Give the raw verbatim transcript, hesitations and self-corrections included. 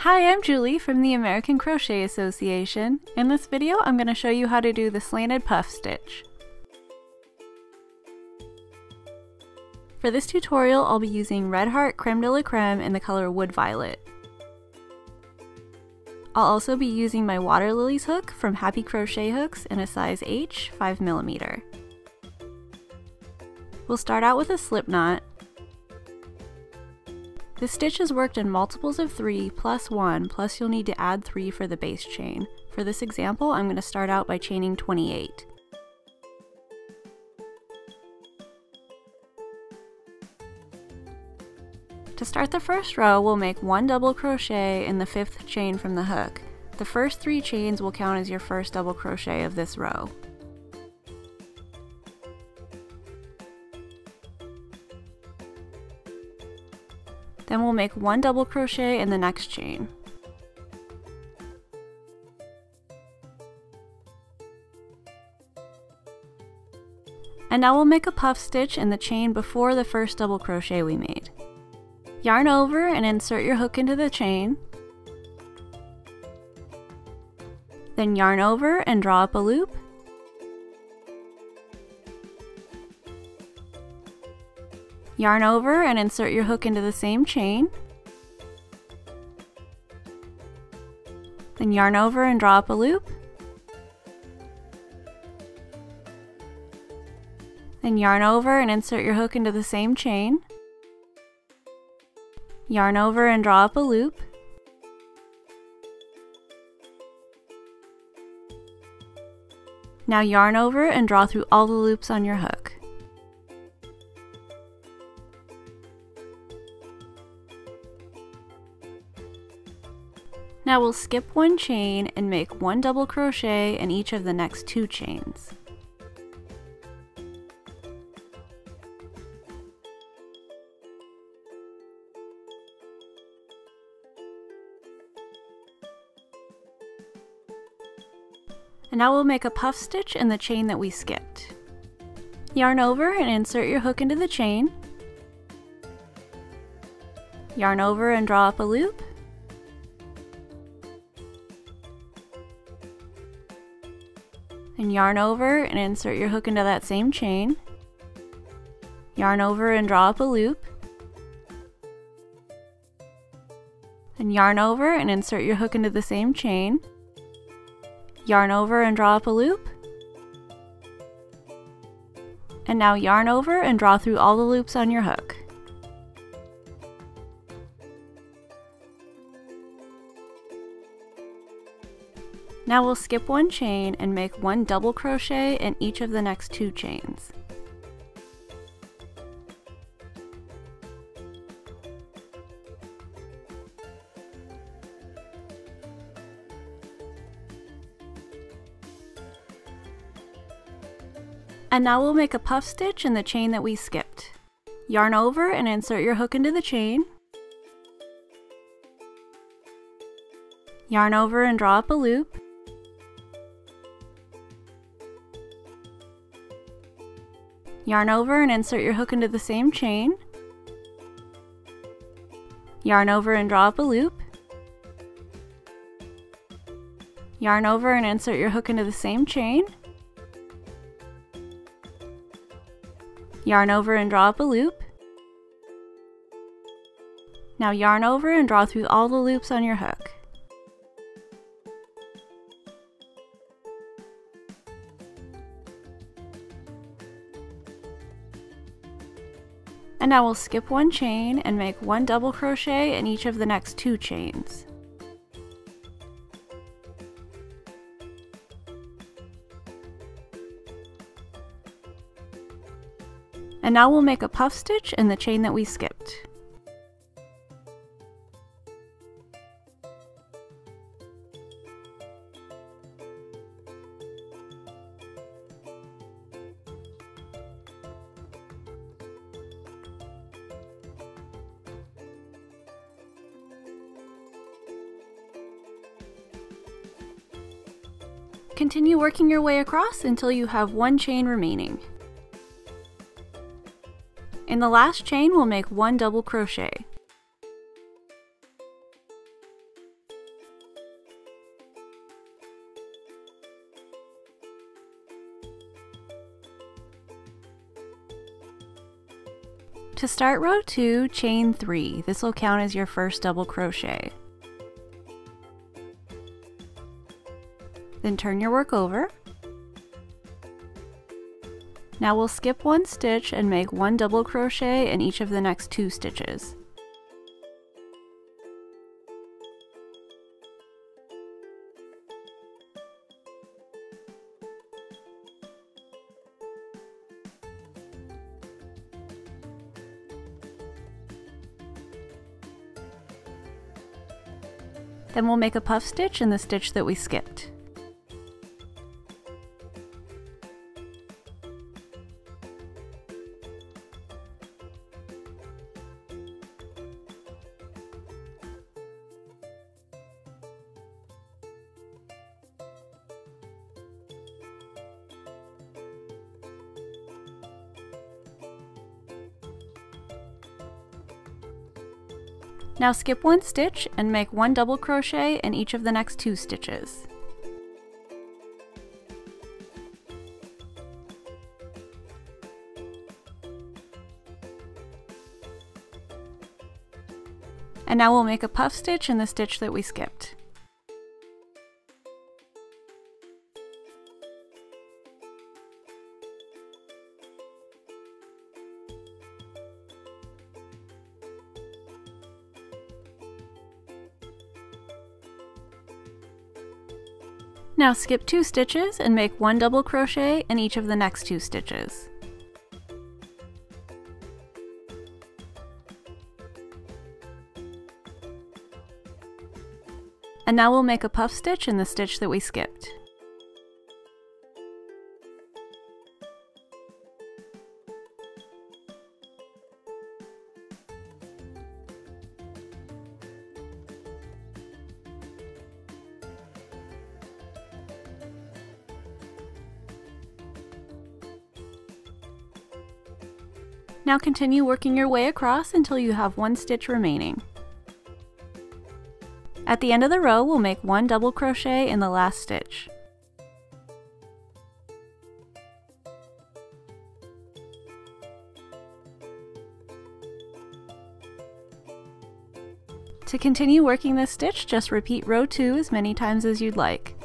Hi, I'm Julie from the American Crochet Association. In this video, I'm going to show you how to do the slanted puff stitch. For this tutorial, I'll be using Red Heart Creme de la Creme in the color Wood Violet. I'll also be using my Water Lilies hook from Happy Crochet Hooks in a size H, five millimeter. We'll start out with a slip knot. The stitch is worked in multiples of three plus one, plus you'll need to add three for the base chain. For this example, I'm going to start out by chaining twenty-eight. To start the first row, we'll make one double crochet in the fifth chain from the hook. The first three chains will count as your first double crochet of this row. Then we'll make one double crochet in the next chain. And now we'll make a puff stitch in the chain before the first double crochet we made. Yarn over and insert your hook into the chain. Then yarn over and draw up a loop. Yarn over and insert your hook into the same chain. Then yarn over and draw up a loop. Then yarn over and insert your hook into the same chain. Yarn over and draw up a loop. Now yarn over and draw through all the loops on your hook. Now we'll skip one chain and make one double crochet in each of the next two chains. And now we'll make a puff stitch in the chain that we skipped. Yarn over and insert your hook into the chain. Yarn over and draw up a loop. And yarn over and insert your hook into that same chain. Yarn over and draw up a loop. Then yarn over and insert your hook into the same chain. Yarn over and draw up a loop. And now yarn over and draw through all the loops on your hook. Now we'll skip one chain and make one double crochet in each of the next two chains. And now we'll make a puff stitch in the chain that we skipped. Yarn over and insert your hook into the chain. Yarn over and draw up a loop. Yarn over and insert your hook into the same chain. Yarn over and draw up a loop. Yarn over and insert your hook into the same chain. Yarn over and draw up a loop. Now yarn over and draw through all the loops on your hook. And now we'll skip one chain and make one double crochet in each of the next two chains. And now we'll make a puff stitch in the chain that we skipped. Continue working your way across until you have one chain remaining. In the last chain, we'll make one double crochet. To start row two, chain three. This will count as your first double crochet. Then turn your work over. Now we'll skip one stitch and make one double crochet in each of the next two stitches. Then we'll make a puff stitch in the stitch that we skipped. Now skip one stitch and make one double crochet in each of the next two stitches. And now we'll make a puff stitch in the stitch that we skipped. Now skip two stitches and make one double crochet in each of the next two stitches. And now we'll make a puff stitch in the stitch that we skipped. Now continue working your way across until you have one stitch remaining. At the end of the row, we'll make one double crochet in the last stitch. To continue working this stitch, just repeat row two as many times as you'd like.